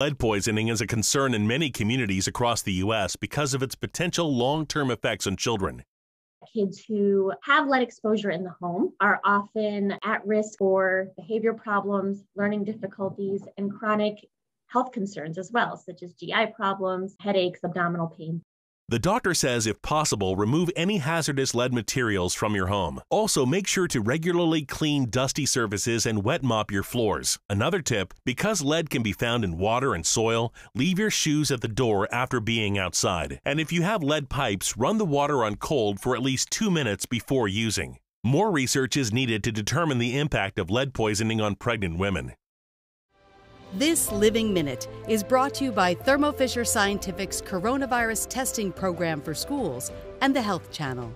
Lead poisoning is a concern in many communities across the U.S. because of its potential long-term effects on children. Kids who have lead exposure in the home are often at risk for behavior problems, learning difficulties, and chronic health concerns as well, such as GI problems, headaches, abdominal pain. The doctor says, if possible, remove any hazardous lead materials from your home. Also, make sure to regularly clean dusty surfaces and wet mop your floors. Another tip, because lead can be found in water and soil, leave your shoes at the door after being outside. And if you have lead pipes, run the water on cold for at least 2 minutes before using. More research is needed to determine the impact of lead poisoning on pregnant women. This Living Minute is brought to you by Thermo Fisher Scientific's Coronavirus Testing Program for Schools and the Health Channel.